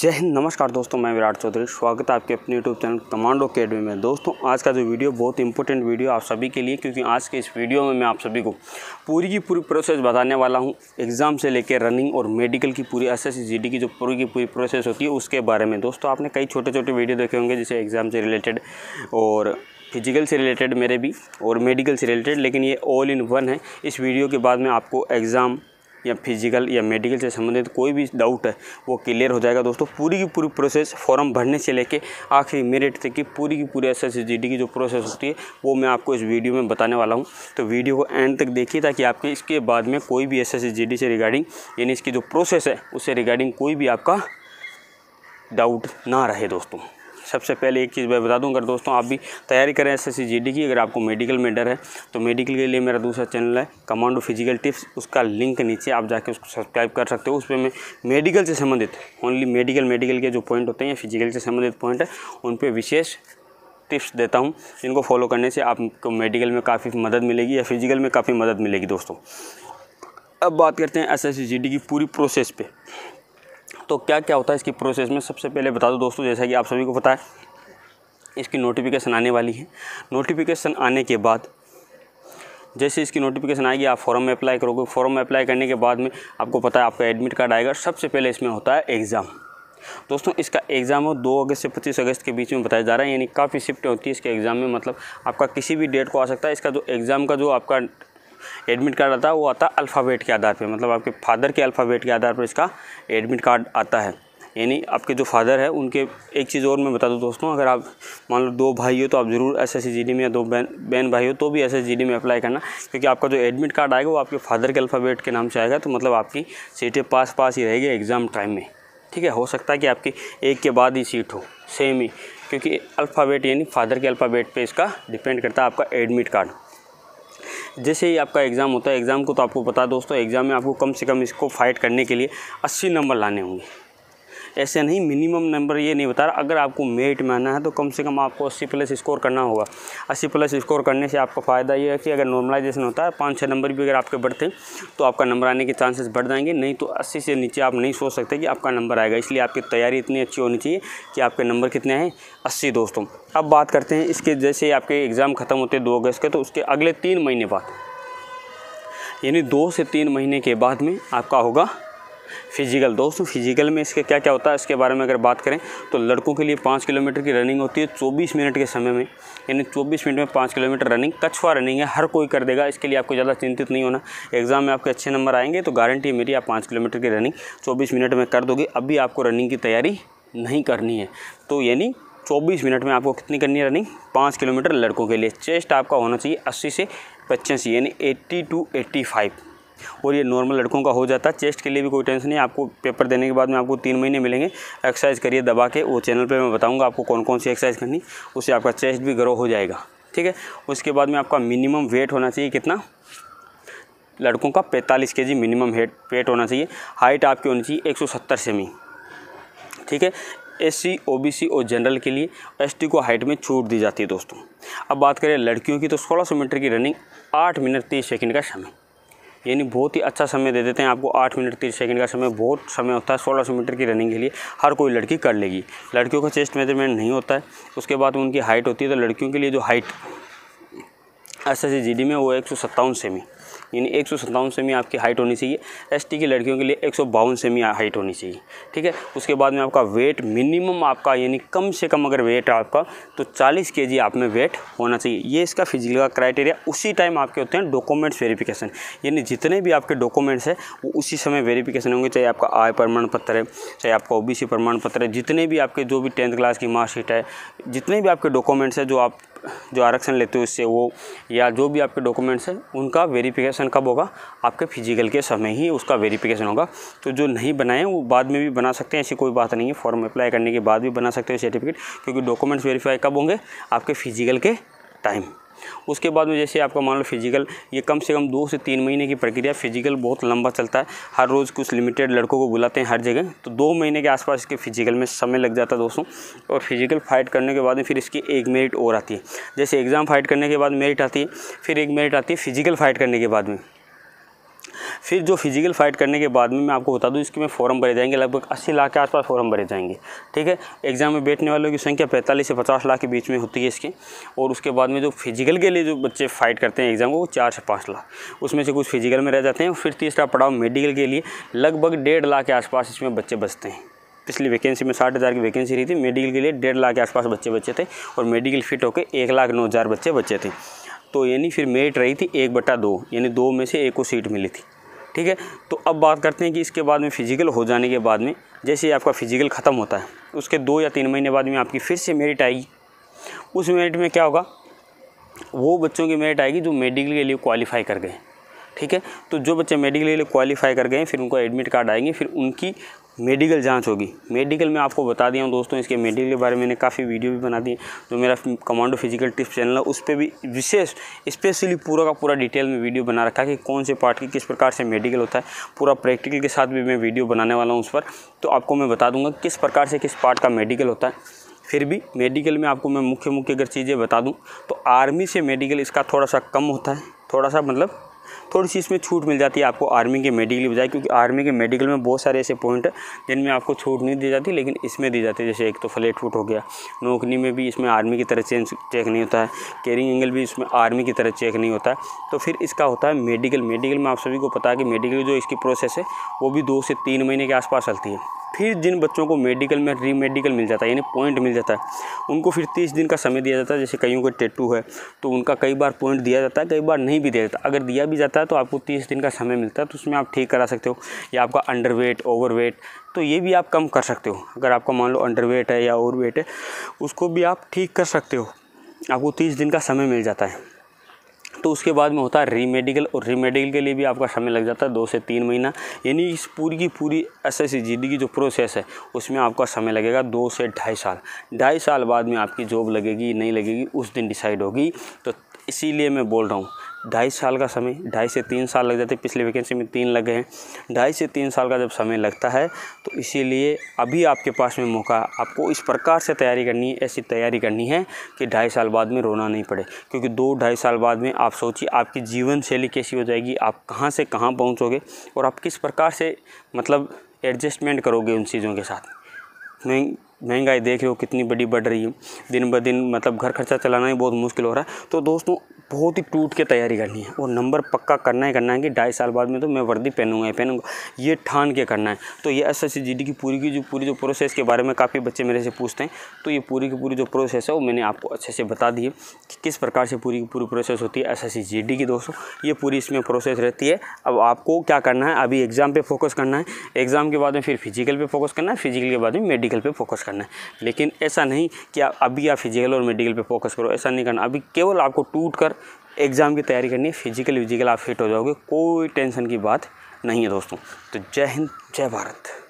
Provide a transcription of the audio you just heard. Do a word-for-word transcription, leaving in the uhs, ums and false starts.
जय हिंद, नमस्कार दोस्तों, मैं विराट चौधरी। स्वागत है आपके अपने यूट्यूब चैनल कमांडो एकेडमी में। दोस्तों, आज का जो वीडियो बहुत इंपॉर्टेंट वीडियो आप सभी के लिए, क्योंकि आज के इस वीडियो में मैं आप सभी को पूरी की पूरी प्रोसेस बताने वाला हूं। एग्ज़ाम से लेकर रनिंग और मेडिकल की पूरी एसएससी जीडी की जो पूरी की पूरी प्रोसेस होती है उसके बारे में। दोस्तों, आपने कई छोटे छोटे वीडियो देखे होंगे, जैसे एग्ज़ाम से रिलेटेड और फिजिकल से रिलेटेड मेरे भी और मेडिकल से रिलेटेड, लेकिन ये ऑल इन वन है। इस वीडियो के बाद में आपको एग्ज़ाम या फिजिकल या मेडिकल से संबंधित कोई भी डाउट है वो क्लियर हो जाएगा। दोस्तों, पूरी की पूरी प्रोसेस फॉर्म भरने से लेके आखिरी मेरिट तक की पूरी की पूरी एसएससी जीडी की जो प्रोसेस होती है वो मैं आपको इस वीडियो में बताने वाला हूं। तो वीडियो को एंड तक देखिए, ताकि आपके इसके बाद में कोई भी एसएससी जीडी से रिगार्डिंग, यानी इसकी जो प्रोसेस है उससे रिगार्डिंग कोई भी आपका डाउट ना रहे। दोस्तों, सबसे पहले एक चीज़ मैं बता दूं, अगर दोस्तों आप भी तैयारी करें एसएससी जीडी की, अगर आपको मेडिकल में डर है तो मेडिकल के लिए मेरा दूसरा चैनल है कमांडो फिजिकल टिप्स, उसका लिंक नीचे आप जाके उसको सब्सक्राइब कर सकते हो। उस पर मैं मेडिकल से संबंधित ओनली मेडिकल मेडिकल के जो पॉइंट होते हैं या फिजिकल से संबंधित पॉइंट है उन पर विशेष टिप्स देता हूं। इनको फॉलो करने से आपको मेडिकल में काफ़ी मदद मिलेगी या फिजिकल में काफ़ी मदद मिलेगी। दोस्तों, अब बात करते हैं एसएससी जीडी की पूरी प्रोसेस पे। तो क्या क्या होता है इसकी प्रोसेस में, सबसे पहले बता दूं दोस्तों, जैसा कि आप सभी को पता है इसकी नोटिफिकेशन आने वाली है। नोटिफिकेशन आने के बाद, जैसे इसकी नोटिफिकेशन आएगी आप फॉर्म में अप्लाई करोगे। फॉर्म में अप्लाई करने के बाद में आपको पता है आपका एडमिट कार्ड आएगा। सबसे पहले इसमें होता है एग्ज़ाम। दोस्तों, इसका एग्ज़ाम हो दो अगस्त से पच्चीस अगस्त के बीच में बताया जा रहा है, यानी काफ़ी शिफ्ट होती है इसके एग्ज़ाम में। मतलब आपका किसी भी डेट को आ सकता है। इसका जो एग्ज़ाम का जो आपका एडमिट कार्ड आता है वो आता है अल्फ़ाबेट के आधार पे, मतलब आपके फादर के अल्फ़ाबेट के आधार पर इसका एडमिट कार्ड आता है। यानी आपके जो फादर है उनके, एक चीज़ और मैं बता दूं दोस्तों, अगर आप मान लो दो भाई हो तो आप ज़रूर एसएससी जीडी में, या दो बहन बहन भाई हो तो भी एसएससी जीडी में अप्लाई करना, क्योंकि आपका जो एडमिट कार्ड आएगा वो आपके फादर के अल्फ़ाबेट के नाम से आएगा। तो मतलब आपकी सीटें पास पास ही रहेगी एग्ज़ाम टाइम में, ठीक है। हो सकता है कि आपकी एक के बाद ही सीट हो सेम ही, क्योंकि अल्फ़ाबेट यानी फादर के अल्फ़ाबेट पर इसका डिपेंड करता है आपका एडमिट कार्ड। जैसे ही आपका एग्ज़ाम होता है, एग्ज़ाम को तो आपको पता है दोस्तों, एग्ज़ाम में आपको कम से कम इसको फाइट करने के लिए अस्सी नंबर लाने होंगे। ऐसे नहीं मिनिमम नंबर ये नहीं बता रहा, अगर आपको मेरिट में आना है तो कम से कम आपको अस्सी प्लस स्कोर करना होगा। अस्सी प्लस स्कोर करने से आपका फ़ायदा ये है कि अगर नॉर्मलाइजेशन होता है, पाँच छः नंबर भी अगर आपके बढ़ते हैं तो आपका नंबर आने के चांसेस बढ़ जाएंगे। नहीं तो अस्सी से नीचे आप नहीं सोच सकते कि आपका नंबर आएगा, इसलिए आपकी तैयारी इतनी अच्छी होनी चाहिए कि आपके नंबर कितने हैं, अस्सी। दोस्तों, अब बात करते हैं इसके, जैसे आपके एग्ज़ाम ख़त्म होते हैं दो अगस्त के, तो उसके अगले तीन महीने बाद, यानी दो से तीन महीने के बाद में आपका होगा फिजिकल। दोस्तों, फिजिकल में इसके क्या क्या होता है इसके बारे में अगर बात करें तो लड़कों के लिए पाँच किलोमीटर की रनिंग होती है चौबीस मिनट के समय में, यानी चौबीस मिनट में पाँच किलोमीटर रनिंग। कछुआ रनिंग है, हर कोई कर देगा, इसके लिए आपको ज़्यादा चिंतित नहीं होना। एग्ज़ाम में आपके अच्छे नंबर आएंगे तो गारंटी मेरी आप पाँच किलोमीटर की रनिंग चौबीस मिनट में कर दोगे। अभी आपको रनिंग की तैयारी नहीं करनी है, तो यानी चौबीस मिनट में आपको कितनी करनी है रनिंग, पाँच किलोमीटर लड़कों के लिए। चेस्ट आपका होना चाहिए अस्सी से पचासी, यानी अस्सी टू पचासी, और ये नॉर्मल लड़कों का हो जाता है। चेस्ट के लिए भी कोई टेंशन नहीं, आपको पेपर देने के बाद में आपको तीन महीने मिलेंगे। एक्सरसाइज करिए दबा के, वो चैनल पे मैं बताऊंगा आपको कौन कौन सी एक्सरसाइज करनी, उससे आपका चेस्ट भी ग्रो हो जाएगा, ठीक है। उसके बाद में आपका मिनिमम वेट होना चाहिए कितना, लड़कों का पैंतालीस के जी मिनिमम वेट होना चाहिए। हाइट आपकी होनी चाहिए एक सौ सत्तर सेमी, ठीक है। एससी, ओबीसी और जनरल के लिए एसटी को हाइट में छूट दी जाती है। दोस्तों, अब बात करें लड़कियों की, तो सोलह सौ मीटर की रनिंग आठ मिनट तीस सेकंड का समय, यानी बहुत ही अच्छा समय दे देते हैं आपको। आठ मिनट तीस सेकंड का समय बहुत समय होता है सोलह सौ मीटर की रनिंग के लिए, हर कोई लड़की कर लेगी। लड़कियों का चेस्ट मेजरमेंट नहीं होता है, उसके बाद उनकी हाइट होती है। तो लड़कियों के लिए जो हाइट एसएससी जीडी में वो एक सौ सत्तावन सेमी, यानी एक सौ सत्तावन सेमी आपकी हाइट होनी चाहिए। एसटी की लड़कियों के लिए एक सौ बावन सेमी हाइट होनी चाहिए, ठीक है। उसके बाद में आपका वेट मिनिमम आपका, यानी कम से कम अगर वेट आपका तो चालीस के जी आप में वेट होना चाहिए। ये इसका फिजिकल का क्राइटेरिया। उसी टाइम आपके होते हैं डॉक्यूमेंट्स वेरिफिकेशन, यानी जितने भी आपके डॉक्यूमेंट्स हैं वो उसी समय वेरिफिकेशन होंगे। चाहे आपका आय प्रमाण पत्र है, चाहे आपका ओबीसी प्रमाण पत्र है, जितने भी आपके जो भी टेंथ क्लास की मार्कशीट है, जितने भी आपके डॉक्यूमेंट्स हैं जो आप जो आरक्षण लेते हो इससे वो, या जो भी आपके डॉक्यूमेंट्स हैं उनका वेरिफिकेशन कब होगा, आपके फिजिकल के समय ही उसका वेरिफिकेशन होगा। तो जो नहीं बनाए वो बाद में भी बना सकते हैं, ऐसी कोई बात नहीं है। फॉर्म अप्लाई करने के बाद भी बना सकते हो सर्टिफिकेट, क्योंकि डॉक्यूमेंट्स वेरीफाई कब होंगे, आपके फिजिकल के टाइम। उसके बाद में जैसे आपका मान लो फिजिकल, ये कम से कम दो से तीन महीने की प्रक्रिया। फिजिकल बहुत लंबा चलता है, हर रोज़ कुछ लिमिटेड लड़कों को बुलाते हैं हर जगह, तो दो महीने के आसपास इसके फिजिकल में समय लग जाता है दोस्तों। और फिजिकल फाइट करने के बाद में फिर इसकी एक मेरिट और आती है। जैसे एग्ज़ाम फाइट करने के बाद मेरिट आती है, फिर एक मेरिट आती है फिजिकल फाइट करने के बाद में। फिर जो फिजिकल फाइट करने के बाद में मैं आपको बता दूं इसके में फॉर्म भरे जाएंगे, लगभग अस्सी लाख के आसपास फॉर्म भरे जाएंगे। ठीक है, एग्जाम में बैठने वालों की संख्या पैंतालीस से पचास लाख के बीच में होती है इसके। और उसके बाद में जो फिजिकल के लिए जो बच्चे फाइट करते हैं एग्जाम को, वो चार से पाँच लाख उसमें से कुछ फिजिकल में रह जाते हैं। फिर तीसरा पड़ाव मेडिकल के लिए लगभग डेढ़ लाख के आसपास इसमें बच्चे बचते हैं। पिछली वैकेंसी में साठ हज़ार की वैकेंसी रही थी, मेडिकल के लिए डेढ़ लाख के आसपास बच्चे बचे थे और मेडिकल फिट होकर एक लाख नौ हज़ार बच्चे बचे थे। तो यानी फिर मेरिट रही थी एक बटा दो, यानी दो में से एक को सीट मिली थी। ठीक है, तो अब बात करते हैं कि इसके बाद में फिजिकल हो जाने के बाद में जैसे आपका फिजिकल ख़त्म होता है उसके दो या तीन महीने बाद में आपकी फिर से मेरिट आएगी। उस मेरिट में क्या होगा, वो बच्चों की मेरिट आएगी जो मेडिकल के लिए क्वालिफाई कर गए। ठीक है, तो जो बच्चे मेडिकल के लिए क्वालिफाई कर गए फिर उनको एडमिट कार्ड आएंगे, फिर उनकी मेडिकल जांच होगी। मेडिकल में आपको बता दिया हूँ दोस्तों, इसके मेडिकल के बारे में मैंने काफ़ी वीडियो भी बना दी है। जो मेरा कमांडो फिजिकल टिप्स चैनल है उस पर भी विशेष स्पेशली पूरा का पूरा डिटेल में वीडियो बना रखा है कि कौन से पार्ट की किस प्रकार से मेडिकल होता है। पूरा प्रैक्टिकल के साथ भी मैं वीडियो बनाने वाला हूँ उस पर, तो आपको मैं बता दूँगा किस प्रकार से किस पार्ट का मेडिकल होता है। फिर भी मेडिकल में आपको मैं मुख्य मुख्य अगर चीज़ें बता दूँ तो आर्मी से मेडिकल इसका थोड़ा सा कम होता है, थोड़ा सा मतलब थोड़ी सी इसमें छूट मिल जाती है आपको आर्मी के मेडिकल की बजाय, क्योंकि आर्मी के मेडिकल में बहुत सारे ऐसे पॉइंट हैं जिनमें आपको छूट नहीं दी जाती लेकिन इसमें दी जाती है। जैसे एक तो फ्लैट फुट हो गया, नौकरी में भी इसमें आर्मी की तरह चेंज चेक नहीं होता है, कैरिंग एंगल भी इसमें आर्मी की तरह चेक नहीं होता है। तो फिर इसका होता है मेडिकल। मेडिकल में आप सभी को पता है कि मेडिकल जो इसकी प्रोसेस है वो भी दो से तीन महीने के आसपास चलती है। फिर जिन बच्चों को मेडिकल में री मेडिकल मिल जाता है यानी पॉइंट मिल जाता है उनको फिर तीस दिन का समय दिया जाता है। जैसे कईयों का टैटू है तो उनका कई बार पॉइंट दिया जाता है, कई बार नहीं भी दिया जाता। अगर दिया भी जाता है तो आपको तीस दिन का समय मिलता है, तो उसमें आप ठीक करा सकते हो। या आपका अंडर वेट ओवर वेट तो ये भी आप कम कर सकते हो। अगर आपका मान लो अंडर वेट है या ओवर वेट है उसको भी आप ठीक कर सकते हो, आपको तीस दिन का समय मिल जाता है। तो उसके बाद में होता है री मेडिकल, और री मेडिकल के लिए भी आपका समय लग जाता है दो से तीन महीना। यानी इस पूरी की पूरी एसएससी जीडी की जो प्रोसेस है उसमें आपका समय लगेगा दो से ढाई साल। ढाई साल बाद में आपकी जॉब लगेगी नहीं लगेगी उस दिन डिसाइड होगी। तो इसीलिए मैं बोल रहा हूँ ढाई साल का समय, ढाई से तीन साल लग जाते हैं, पिछले वैकेंसी में तीन लगे हैं। ढाई से तीन साल का जब समय लगता है तो इसीलिए अभी आपके पास में मौका, आपको इस प्रकार से तैयारी करनी है, ऐसी तैयारी करनी है कि ढाई साल बाद में रोना नहीं पड़े। क्योंकि दो ढाई साल बाद में आप सोचिए आपकी जीवन शैली कैसी हो जाएगी, आप कहाँ से कहाँ पहुँचोगे और आप किस प्रकार से मतलब एडजस्टमेंट करोगे उन चीज़ों के साथ। मैं महंगाई देख रहे हो कितनी बड़ी बढ़ रही है दिन ब दिन, मतलब घर खर्चा चलाना ही बहुत मुश्किल हो रहा है। तो दोस्तों बहुत ही टूट के तैयारी करनी है और नंबर पक्का करना ही करना है कि ढाई साल बाद में तो मैं वर्दी पहनूंगा ही पहनूंगा, ये ठान के करना है। तो ये एसएससी जीडी की पूरी की जो पूरी जो प्रोसेस के बारे में काफ़ी बच्चे मेरे से पूछते हैं, तो ये पूरी की पूरी जो प्रोसेस है वो मैंने आपको अच्छे से बता दी है कि किस प्रकार से पूरी की पूरी प्रोसेस होती है एसएससी जीडी की। दोस्तों ये पूरी इसमें प्रोसेस रहती है। अब आपको क्या करना है, अभी एग्ज़ाम पर फोकस करना है, एग्ज़ाम के बाद में फिर फिजिकल पर फोकस करना है, फिजिकल के बाद में मेडिकल पर फोकस करना है। लेकिन ऐसा नहीं कि आप अभी आप फिजिकल और मेडिकल पर फोकस करो, ऐसा नहीं करना। अभी केवल आपको टूट कर एग्ज़ाम की तैयारी करनी है, फिजिकल विजिकल आप फिट हो जाओगे, कोई टेंशन की बात नहीं है दोस्तों। तो जय हिंद जय भारत।